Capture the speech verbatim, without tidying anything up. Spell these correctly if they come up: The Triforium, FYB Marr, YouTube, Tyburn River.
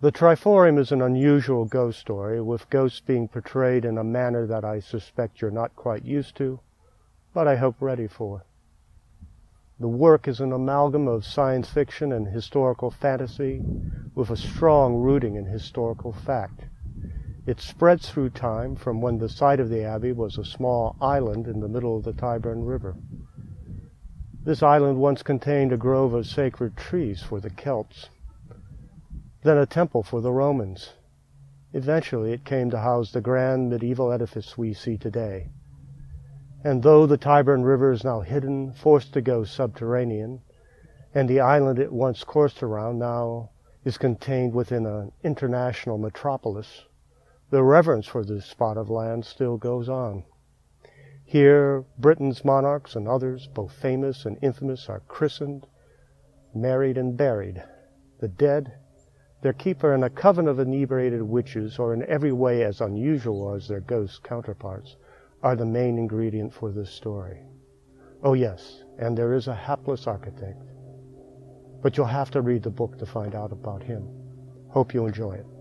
The Triforium is an unusual ghost story, with ghosts being portrayed in a manner that I suspect you're not quite used to, but I hope ready for. The work is an amalgam of science fiction and historical fantasy, with a strong rooting in historical fact. It spreads through time from when the site of the abbey was a small island in the middle of the Tyburn River. This island once contained a grove of sacred trees for the Celts, then a temple for the Romans. Eventually it came to house the grand medieval edifice we see today. And though the Tyburn River is now hidden, forced to go subterranean, and the island it once coursed around now is contained within an international metropolis, the reverence for this spot of land still goes on. Here, Britain's monarchs and others, both famous and infamous, are christened, married, and buried. The dead, their keeper, and a coven of inebriated witches, or in every way as unusual as their ghost counterparts, are the main ingredient for this story. Oh yes, and there is a hapless architect, but you'll have to read the book to find out about him. Hope you enjoy it.